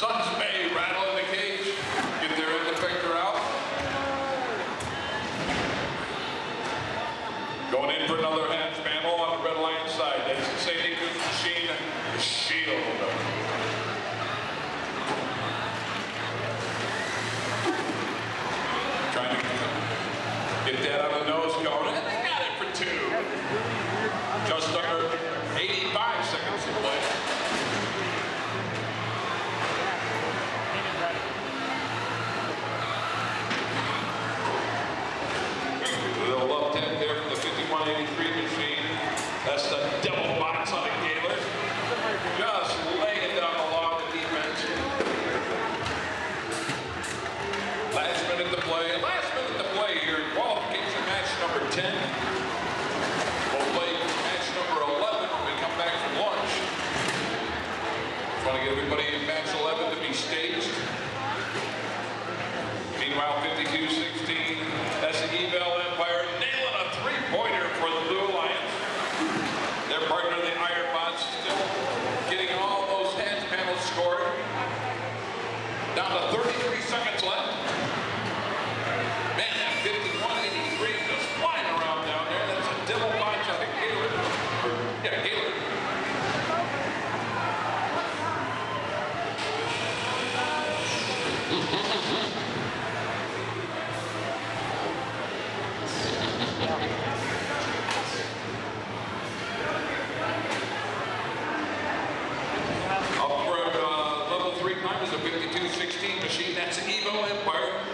Suns may rattle in the cage if they're in the picture out. Going in for another half spammo on the Red Lion side. That's the safety machine, Shield. Get that on the nose going, and they got it for two. Just under 85 seconds to play. A little love tap there from the 5183 machine. That's the double box on the Gaylor. Just laying it down along the defense. Last minute to play. Number 10. We'll play match number 11 when we come back from lunch. Just want to get everybody in match 11 to be staged. Meanwhile, 52-16. That's the Evil Empire nailing a three-pointer for the Blue Alliance. Their partner, the Iron Bots, still getting all those hands panels scored. Down to 33 seconds left. Man, that 51-83 just flying around down there. That's a double punch out of Gaylor. Yeah, Gaylor. Up for level 3 climbers, a 52-16 machine. That's Evo Empire.